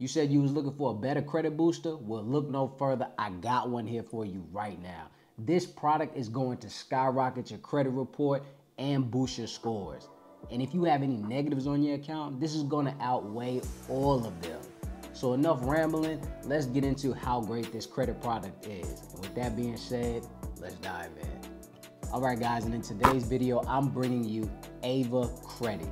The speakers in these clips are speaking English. You said you was looking for a better credit booster? Well, look no further. I got one here for you right now. This product is going to skyrocket your credit report and boost your scores. And if you have any negatives on your account, this is going to outweigh all of them. So enough rambling, let's get into how great this credit product is. And with that being said, let's dive in. All right guys, and in today's video, I'm bringing you Ava Credit.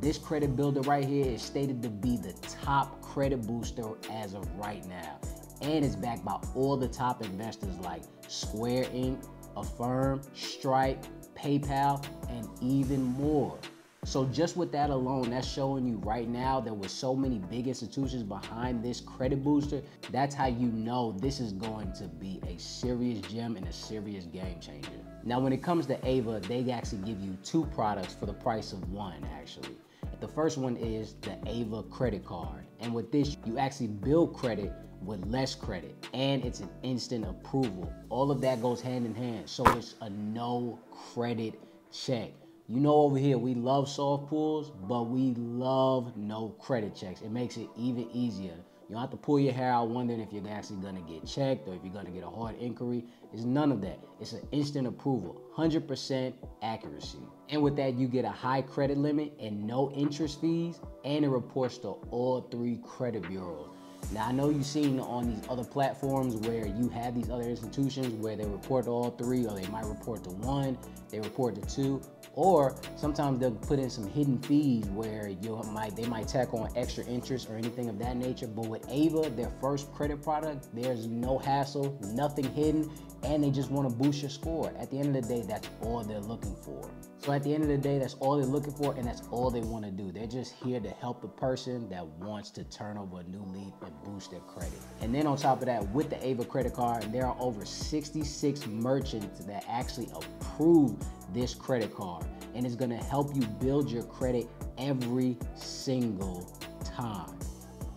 This credit builder right here is stated to be the top credit booster as of right now. And it's backed by all the top investors like Square Inc, Affirm, Stripe, PayPal, and even more. So just with that alone, that's showing you right now there were so many big institutions behind this credit booster. That's how you know this is going to be a serious gem and a serious game changer. Now when it comes to Ava, they actually give you two products for the price of one actually. The first one is the Ava credit card. And with this, you actually build credit with less credit and it's an instant approval. All of that goes hand in hand. So it's a no credit check. You know, over here, we love soft pulls, but we love no credit checks. It makes it even easier. You don't have to pull your hair out wondering if you're actually gonna get checked or if you're gonna get a hard inquiry. It's none of that. It's an instant approval, 100% accuracy. And with that, you get a high credit limit and no interest fees, and it reports to all three credit bureaus. Now, I know you've seen on these other platforms where you have these other institutions where they report to all three, or they might report to one, they report to two. Or sometimes they'll put in some hidden fees where they might tack on extra interest or anything of that nature. But with Ava, their first credit product, there's no hassle, nothing hidden, and they just want to boost your score. At the end of the day, that's all they're looking for. So at the end of the day, that's all they're looking for, and that's all they want to do. They're just here to help the person that wants to turn over a new leaf and boost their credit. And then on top of that, with the Ava credit card, there are over 66 merchants that actually approve this credit card, and it's going to help you build your credit every single time.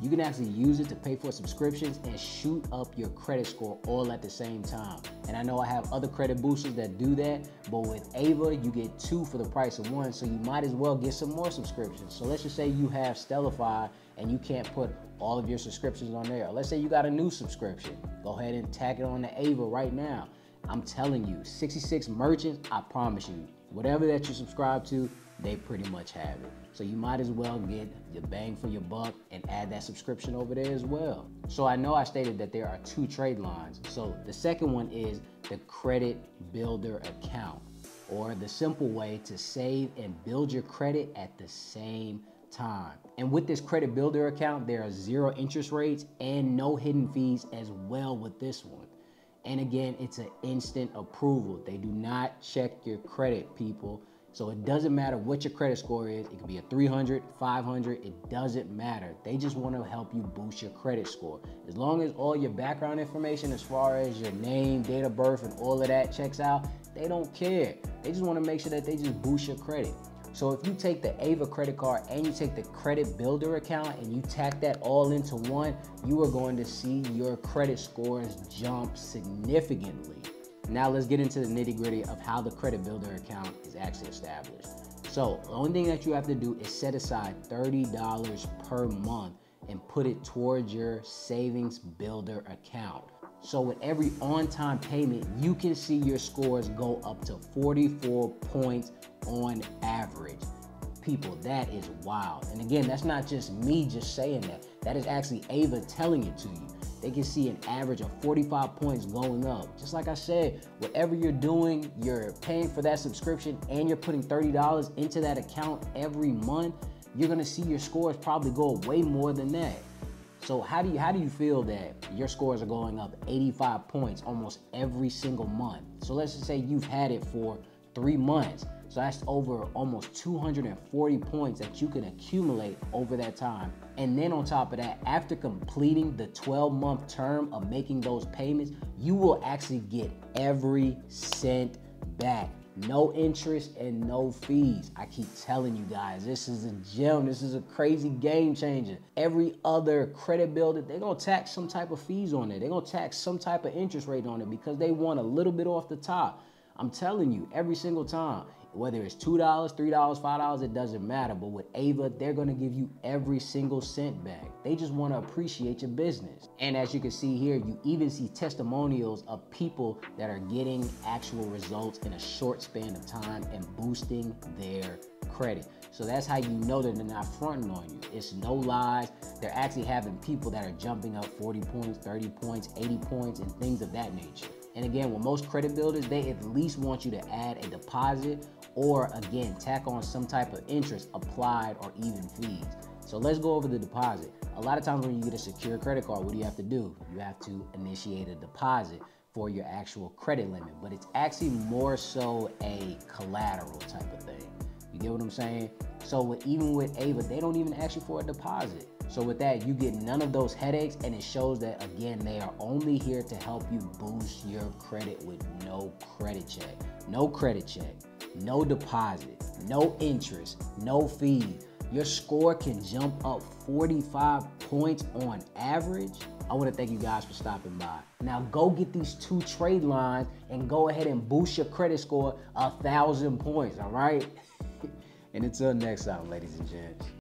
You can actually use it to pay for subscriptions and shoot up your credit score all at the same time. And I know I have other credit boosters that do that, but with Ava, you get two for the price of one, so you might as well get some more subscriptions. So let's just say you have Stellify and you can't put all of your subscriptions on there. Let's say you got a new subscription. Go ahead and tack it on to Ava right now. I'm telling you, 66 merchants, I promise you, whatever that you subscribe to, they pretty much have it. So you might as well get your bang for your buck and add that subscription over there as well. So I know I stated that there are two trade lines. So the second one is the credit builder account, or the simple way to save and build your credit at the same time. And with this credit builder account, there are zero interest rates and no hidden fees as well with this one. And again, it's an instant approval. They do not check your credit, people. So it doesn't matter what your credit score is. It could be a 300, 500, it doesn't matter. They just want to help you boost your credit score. As long as all your background information, as far as your name, date of birth, and all of that checks out, they don't care. They just want to make sure that they just boost your credit. So if you take the Ava credit card and you take the credit builder account and you tack that all into one, you are going to see your credit scores jump significantly. Now let's get into the nitty gritty of how the credit builder account is actually established. So the only thing that you have to do is set aside $30 per month and put it towards your savings builder account. So with every on-time payment, you can see your scores go up to 44 points on average. People, that is wild. And again, that's not just me just saying that. That is actually Ava telling it to you. They can see an average of 45 points going up. Just like I said, whatever you're doing, you're paying for that subscription and you're putting $30 into that account every month, you're gonna see your scores probably go way more than that. So how do you feel that your scores are going up 85 points almost every single month? So let's just say you've had it for 3 months. So that's over almost 240 points that you can accumulate over that time. And then on top of that, after completing the 12-month term of making those payments, you will actually get every cent back. No interest and no fees. I keep telling you guys, this is a gem. This is a crazy game changer. Every other credit builder, they're going to tax some type of fees on it. They're going to tax some type of interest rate on it because they want a little bit off the top. I'm telling you, every single time. Whether it's $2, $3, $5, it doesn't matter. But with Ava, they're gonna give you every single cent back. They just wanna appreciate your business. And as you can see here, you even see testimonials of people that are getting actual results in a short span of time and boosting their credit. So that's how you know that they're not fronting on you. It's no lies. They're actually having people that are jumping up 40 points, 30 points, 80 points, and things of that nature. And again, with most credit builders, they at least want you to add a deposit or, again, tack on some type of interest applied or even fees. So let's go over the deposit. A lot of times when you get a secure credit card, what do you have to do? You have to initiate a deposit for your actual credit limit, but it's actually more so a collateral type of thing. You get what I'm saying? So even with Ava, they don't even ask you for a deposit. So with that, you get none of those headaches, and it shows that, again, they are only here to help you boost your credit with no credit check. No credit check, no deposit, no interest, no fee. Your score can jump up 45 points on average. I want to thank you guys for stopping by. Now go get these two trade lines and go ahead and boost your credit score 1,000 points, all right? And until next time, ladies and gents.